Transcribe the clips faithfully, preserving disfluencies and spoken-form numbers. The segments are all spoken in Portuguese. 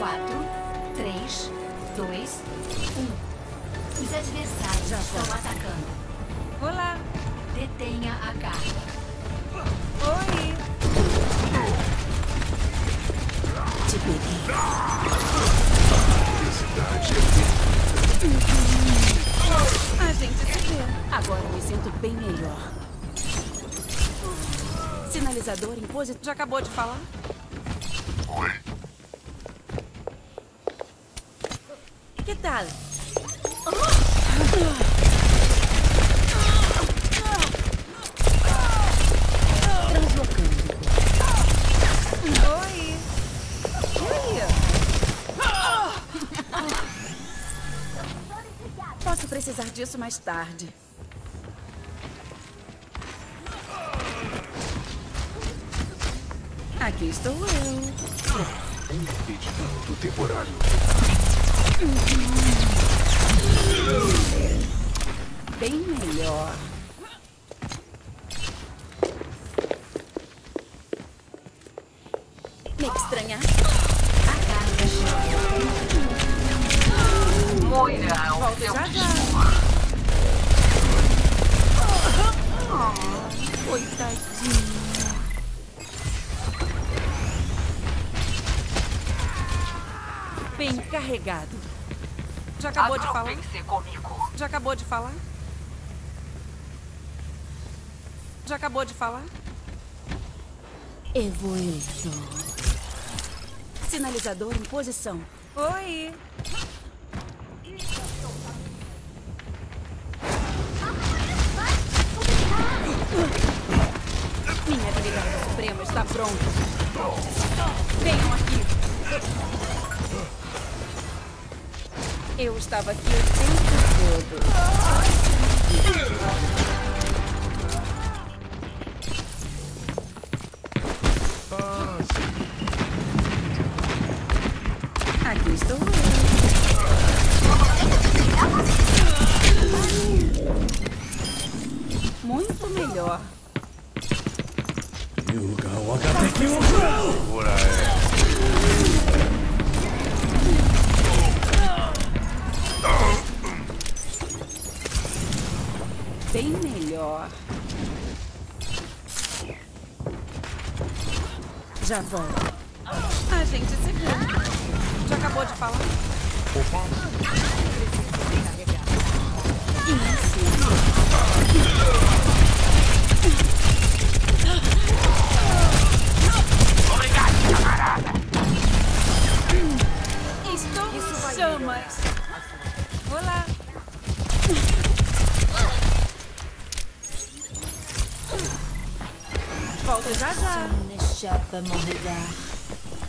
quatro, três, dois, um. Os adversários estão atacando. Olá! Detenha a carga. Oi! Te peguei. Uhum. A gente se vê. Agora me sinto bem melhor. Sinalizador em positivo. Já acabou de falar? Oi. Que tal? Translocando. Oi. Oi. Posso precisar disso mais tarde. Aqui estou eu. Impedimento temporário. Bem melhor. Me estranha. A carga. Moira, ao teu dispor. Coitadinho. Bem carregado. Já acabou de falar? Comigo. Já acabou de falar? Já acabou de falar? Evolução. Sinalizador em posição. Oi! Minha habilidade suprema está pronta. Venham aqui. Eu estava aqui o tempo todo. Aqui estou eu. Muito melhor. Bem melhor. Já volto. A gente se viu. Já acabou de falar? Opa. Isso. Obrigado, camarada. Estou em chamas. Olá. Volto já já.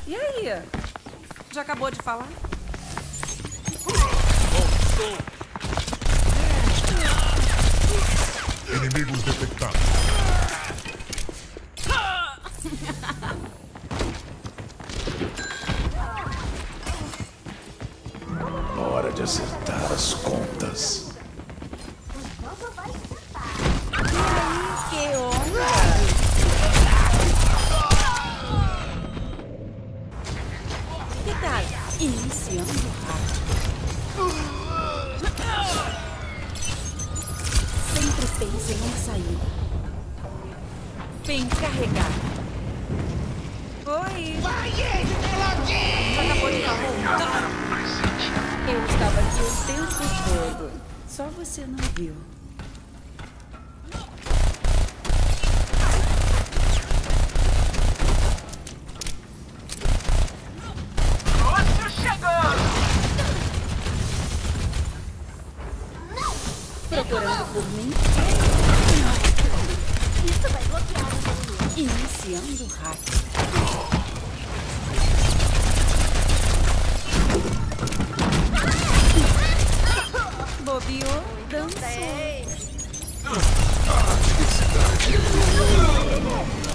E aí? Já acabou de falar? Inimigos detectados. Hora de acertar as contas. Bem carregado. Oi! Vai, ele, peladinho! Só acabou de falar. Eu estava aqui o tempo todo. Só você não viu. Iniciando o hack. Bobeou, dançou.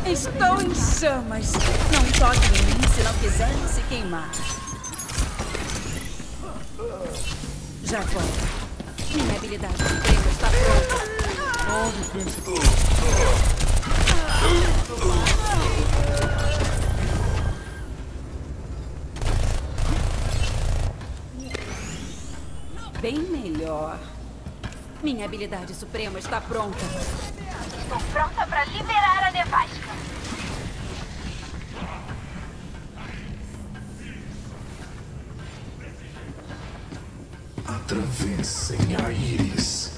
Estou em chamas. Não toque em mim se não quiser se queimar. Já foi. Minha habilidade de emprego está pronta. bem melhor. Minha habilidade suprema está pronta. Estou pronta para liberar a nevasca. Atravessem a íris.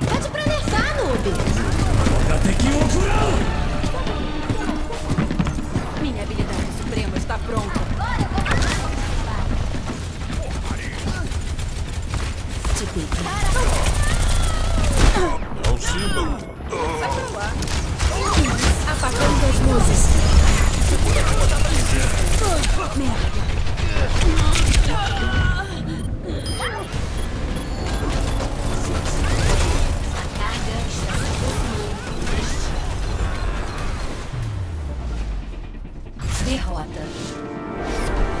Pede pra nervar, noob! Minha habilidade suprema está pronta. Te peguei. Não se ilude. Vai pro ar. Apagando as luzes. Oh, merda. Derrota.